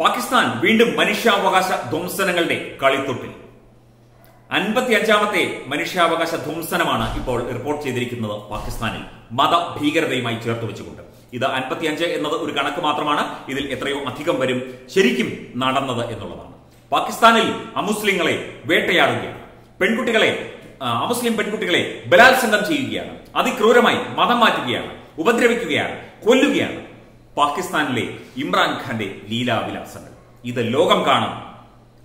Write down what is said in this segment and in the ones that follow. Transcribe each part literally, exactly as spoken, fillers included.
പാകിസ്ഥാൻ വീണ്ടും മനുഷ്യാവകാശ ധ്വംസനങ്ങളുടെ കളിത്തൊട്ടിൽ. അൻപത്തിയഞ്ചാമത്തെ മനുഷ്യാവകാശ ധ്വംസനമാണ് ഇപ്പോൾ റിപ്പോർട്ട് ചെയ്തിരിക്കുന്നത് പാകിസ്ഥാനിൽ, മതഭീകരതയുമായി ചേർത്ത് വെച്ചുകൊണ്ട്. ഇത് അൻപത്തിയഞ്ച് എന്നത് ഒരു കണക്ക് മാത്രമാണ്, ഇതിൽ എത്രയോ അധികം വരും ശരിക്കും നടന്നത് എന്നുള്ളതാണ്. പാകിസ്ഥാനിൽ അമുസ്ലിങ്ങളെ വേട്ടയാടുകയാണ്, പെൺകുട്ടികളെ, അമുസ്ലിം പെൺകുട്ടികളെ ബലാത്സംഗം ചെയ്യുകയാണ്, അതിക്രൂരമായി മതം മാറ്റുകയാണ്, ഉപദ്രവിക്കുകയാണ്, കൊല്ലുകയാണ്. പാകിസ്ഥാനിലെ ഇമ്രാൻഖാന്റെ ലീലാവിലാസങ്ങൾ ഇത് ലോകം കാണും,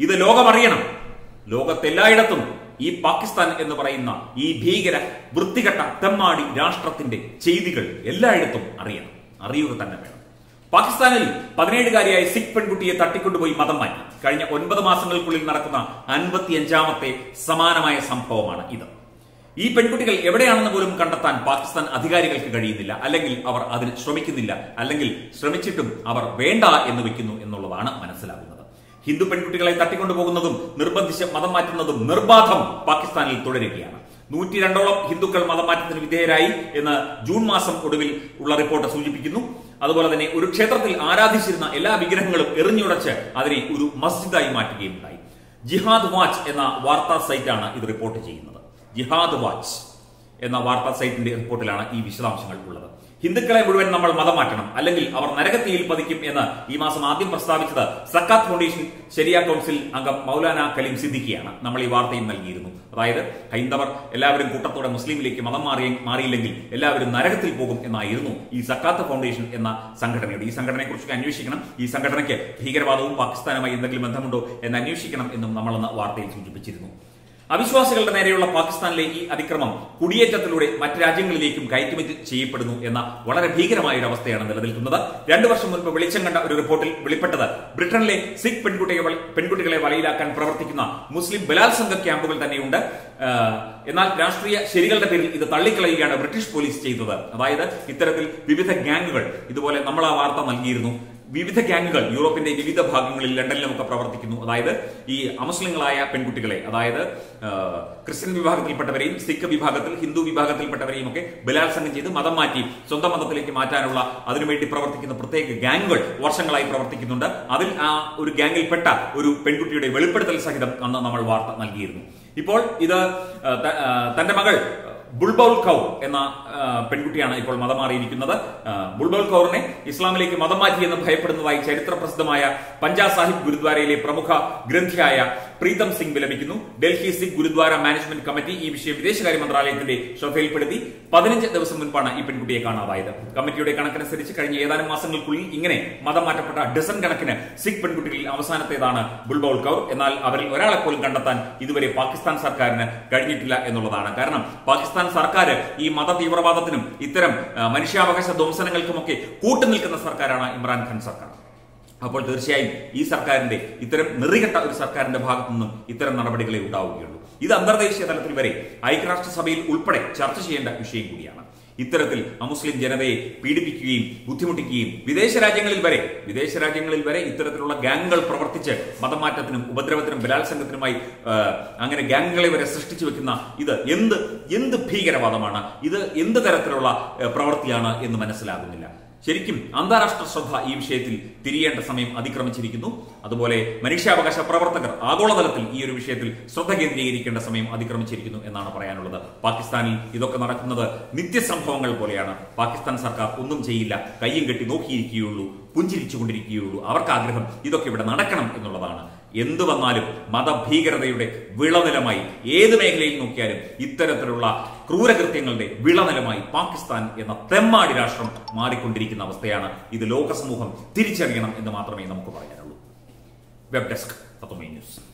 ഇത് ലോകമറിയണം. ലോകത്തെല്ലായിടത്തും ഈ പാകിസ്ഥാൻ എന്ന് പറയുന്ന ഈ ഭീകര വൃത്തികെട്ട തെമ്മാടി രാഷ്ട്രത്തിന്റെ ചെയ്തികൾ എല്ലായിടത്തും അറിയണം, അറിയുക തന്നെ വേണം. പാകിസ്ഥാനിൽ പതിനേഴുകാരിയായ സിഖ് പെൺകുട്ടിയെ തട്ടിക്കൊണ്ടുപോയി മതം മാറ്റി. കഴിഞ്ഞ ഒൻപത് മാസങ്ങൾക്കുള്ളിൽ നടക്കുന്ന അൻപത്തിയഞ്ചാമത്തെ സമാനമായ സംഭവമാണ് ഇത്. ഈ പെൺകുട്ടികൾ എവിടെയാണെന്ന് പോലും കണ്ടെത്താൻ പാകിസ്ഥാൻ അധികാരികൾക്ക് കഴിയുന്നില്ല, അല്ലെങ്കിൽ അവർ അതിന് ശ്രമിക്കുന്നില്ല, അല്ലെങ്കിൽ ശ്രമിച്ചിട്ടും അവർ വേണ്ട എന്ന് വെക്കുന്നു എന്നുള്ളതാണ് മനസ്സിലാകുന്നത്. ഹിന്ദു പെൺകുട്ടികളെ തട്ടിക്കൊണ്ടുപോകുന്നതും നിർബന്ധിച്ച് മതം മാറ്റുന്നതും നിർബാധം പാകിസ്ഥാനിൽ തുടരുകയാണ്. നൂറ്റി രണ്ടോളം ഹിന്ദുക്കൾ മതം മാറ്റത്തിന് വിധേയരായി എന്ന് ജൂൺ മാസം ഒടുവിൽ ഉള്ള റിപ്പോർട്ട് സൂചിപ്പിക്കുന്നു. അതുപോലെ തന്നെ ഒരു ക്ഷേത്രത്തിൽ ആരാധിച്ചിരുന്ന എല്ലാ വിഗ്രഹങ്ങളും എറിഞ്ഞുടച്ച് അതിനെ ഒരു മസ്ജിദായി മാറ്റുകയും ഉണ്ടായി. ജിഹാദ് വാച്ച് എന്ന വാർത്താ സൈറ്റാണ് ഇത് റിപ്പോർട്ട് ചെയ്യുന്നത്. ജിഹാദ് വാച്ച് എന്ന വാർത്താ സൈറ്റിന്റെ റിപ്പോർട്ടിലാണ് ഈ വിശദാംശങ്ങൾ ഉള്ളത്. ഹിന്ദുക്കളെ മുഴുവൻ നമ്മൾ മതം മാറ്റണം, അല്ലെങ്കിൽ അവർ നരകത്തിയിൽ പതിക്കും എന്ന് ഈ മാസം ആദ്യം പ്രസ്താവിച്ചത് സക്കാത്ത് ഫൗണ്ടേഷൻ ശരിയ കൗൺസിൽ അംഗം മൗലാന കലീം സിദ്ദിഖിയാണ്. നമ്മൾ ഈ വാർത്തയും നൽകിയിരുന്നു. അതായത് ഹൈന്ദവർ എല്ലാവരും കൂട്ടത്തോടെ മുസ്ലിമിലേക്ക് മതം മാറി മാറിയില്ലെങ്കിൽ എല്ലാവരും നരകത്തിൽ പോകും എന്നായിരുന്നു ഈ സക്കാത്ത് ഫൗണ്ടേഷൻ എന്ന സംഘടനയുടെ. ഈ സംഘടനയെക്കുറിച്ച് അന്വേഷിക്കണം, ഈ സംഘടനയ്ക്ക് ഭീകരവാദവും പാകിസ്ഥാനുമായി എന്തെങ്കിലും ബന്ധമുണ്ടോ എന്ന് അന്വേഷിക്കണം എന്നും നമ്മളെന്ന് വാർത്തയിൽ സൂചിപ്പിച്ചിരുന്നു. അവിശ്വാസികളുടെ നേരെയുള്ള പാകിസ്ഥാനിലെ ഈ അതിക്രമം കുടിയേറ്റത്തിലൂടെ മറ്റ് രാജ്യങ്ങളിലേക്കും കയറ്റുമതി ചെയ്യപ്പെടുന്നു എന്ന വളരെ ഭീകരമായ ഒരു അവസ്ഥയാണ് നിലനിൽക്കുന്നത്. രണ്ടു വർഷം മുൻപ് വെളിച്ചം കണ്ട ഒരു റിപ്പോർട്ടിൽ വെളിപ്പെട്ടത് ബ്രിട്ടനിലെ സിഖ് പെൺകുട്ടികളെ പെൺകുട്ടികളെ വലയിലാക്കാൻ പ്രവർത്തിക്കുന്ന മുസ്ലിം ബലാത്സംഗ ക്യാമ്പുകൾ തന്നെയുണ്ട്. എന്നാൽ രാഷ്ട്രീയ ശരികളുടെ പേരിൽ ഇത് തള്ളിക്കളയുകയാണ് ബ്രിട്ടീഷ് പോലീസ് ചെയ്തത്. അതായത് ഇത്തരത്തിൽ വിവിധ ഗ്യാങ്ങുകൾ, ഇതുപോലെ നമ്മൾ ആ വാർത്ത നൽകിയിരുന്നു, വിവിധ ഗ്യാങ്ങുകൾ യൂറോപ്പിന്റെ വിവിധ ഭാഗങ്ങളിൽ ലണ്ടനിലുമൊക്കെ പ്രവർത്തിക്കുന്നു. അതായത് ഈ അമുസ്ലിങ്ങളായ പെൺകുട്ടികളെ, അതായത് ക്രിസ്ത്യൻ വിഭാഗത്തിൽപ്പെട്ടവരെയും സിഖ് വിഭാഗത്തിൽ ഹിന്ദു വിഭാഗത്തിൽപ്പെട്ടവരെയും ഒക്കെ ബലാത്സംഗം ചെയ്ത് മതം മാറ്റി സ്വന്തം മതത്തിലേക്ക് മാറ്റാനുള്ള അതിനുവേണ്ടി പ്രവർത്തിക്കുന്ന പ്രത്യേക ഗ്യാങ്ങുകൾ വർഷങ്ങളായി പ്രവർത്തിക്കുന്നുണ്ട്. അതിൽ ആ ഒരു ഗ്യാങ്ങിൽപ്പെട്ട ഒരു പെൺകുട്ടിയുടെ വെളിപ്പെടുത്തൽ സഹിതം അന്ന് നമ്മൾ വാർത്ത നൽകിയിരുന്നു. ഇപ്പോൾ ഇത് തന്റെ മകൾ ബുൾബൗൾ കൗർ എന്ന പെൺകുട്ടിയാണ് ഇപ്പോൾ മതം മാറിയിരിക്കുന്നത്. ബുൾബൗൾ കൗറിനെ ഇസ്ലാമിലേക്ക് മതം മാറ്റിയെന്ന് ഭയപ്പെടുന്നതായി ചരിത്ര പ്രസിദ്ധമായ പഞ്ചാ സാഹിബ് ഗുരുദ്വാരയിലെ പ്രമുഖ ഗ്രന്ഥിയായ പ്രീതം സിംഗ് വിലപിക്കുന്നു. ഡൽഹി സിഖ് ഗുരുദ്വാര മാനേജ്മെന്റ് കമ്മിറ്റി ഈ വിഷയം വിദേശകാര്യ മന്ത്രാലയത്തിന്റെ ശ്രദ്ധയിൽപ്പെടുത്തി. പതിനഞ്ച് ദിവസം മുൻപാണ് ഈ പെൺകുട്ടിയെ കാണാതായത്. കമ്മിറ്റിയുടെ കണക്കനുസരിച്ച് കഴിഞ്ഞ ഏതാനും മാസങ്ങൾക്കുള്ളിൽ ഇങ്ങനെ മതം മാറ്റപ്പെട്ട ഡസൺ കണക്കിന് സിഖ് പെൺകുട്ടികളിൽ അവസാനത്തേതാണ് ബുൾബൗൾ കൗർ. എന്നാൽ അവരിൽ ഒരാളെപ്പോലും കണ്ടെത്താൻ ഇതുവരെ പാകിസ്ഥാൻ സർക്കാരിന് കഴിഞ്ഞിട്ടില്ല എന്നുള്ളതാണ്. കാരണം പാകിസ്ഥാൻ സർക്കാർ ഈ മത തീവ്രവാദത്തിനും ഇത്തരം മനുഷ്യാവകാശ ധ്വംസനങ്ങൾക്കുമൊക്കെ കൂട്ടുനിൽക്കുന്ന സർക്കാരാണ് ഇമ്രാൻഖാൻ സർക്കാർ. അപ്പോൾ തീർച്ചയായും ഈ സർക്കാരിന്റെ, ഇത്തരം നിറികെട്ട ഒരു സർക്കാരിന്റെ ഭാഗത്തു നിന്നും ഇത്തരം നടപടികളെ ഉണ്ടാവുകയുള്ളൂ. ഇത് അന്തർദേശീയ തലത്തിൽ വരെ ഐക്യരാഷ്ട്രസഭയിൽ ഉൾപ്പെടെ ചർച്ച ചെയ്യേണ്ട വിഷയം കൂടിയാണ്. ഇത്തരത്തിൽ അമുസ്ലിം ജനതയെ പീഡിപ്പിക്കുകയും ബുദ്ധിമുട്ടിക്കുകയും വിദേശ രാജ്യങ്ങളിൽ വരെ വിദേശ രാജ്യങ്ങളിൽ വരെ ഇത്തരത്തിലുള്ള ഗ്യാങ്ങുകൾ പ്രവർത്തിച്ച് മതമാറ്റത്തിനും ഉപദ്രവത്തിനും ബലാത്സംഗത്തിനുമായി അങ്ങനെ ഗ്യാങ്ങുകളെ വരെ സൃഷ്ടിച്ചു വെക്കുന്ന ഇത് എന്ത് എന്ത് ഭീകരവാദമാണ്, ഇത് എന്ത് തരത്തിലുള്ള പ്രവൃത്തിയാണ് എന്ന് മനസ്സിലാകുന്നില്ല. ശരിക്കും അന്താരാഷ്ട്ര ശ്രദ്ധ ഈ വിഷയത്തിൽ തിരിയേണ്ട സമയം അതിക്രമിച്ചിരിക്കുന്നു. അതുപോലെ മനുഷ്യാവകാശ പ്രവർത്തകർ ആഗോളതലത്തിൽ ഈ ഒരു വിഷയത്തിൽ ശ്രദ്ധ കേന്ദ്രീകരിക്കേണ്ട സമയം അതിക്രമിച്ചിരിക്കുന്നു എന്നാണ് പറയാനുള്ളത്. പാകിസ്ഥാനിൽ ഇതൊക്കെ നടക്കുന്നത് നിത്യസംഭവങ്ങൾ പോലെയാണ്. പാകിസ്ഥാൻ സർക്കാർ ഒന്നും ചെയ്യില്ല, കയ്യും കെട്ടി നോക്കിയിരിക്കുകയുള്ളൂ, പുഞ്ചിരിച്ചുകൊണ്ടിരിക്കുകയുള്ളൂ. അവർക്ക് ആഗ്രഹം ഇതൊക്കെ ഇവിടെ നടക്കണം എന്നുള്ളതാണ്. എന്തു വന്നാലും മതഭീകരതയുടെ വിളനിലമായി, ഏത് മേഖലയിൽ നോക്കിയാലും ഇത്തരത്തിലുള്ള ക്രൂരകൃത്യങ്ങളുടെ വിളനിലമായി പാകിസ്ഥാൻ എന്ന തെമ്മാടി രാഷ്ട്രം മാറിക്കൊണ്ടിരിക്കുന്ന അവസ്ഥയാണ്. ഇത് ലോകസമൂഹം തിരിച്ചറിയണം എന്ന് മാത്രമേ നമുക്ക് പറയാനുള്ളൂ. Web desk Tatwamayi news.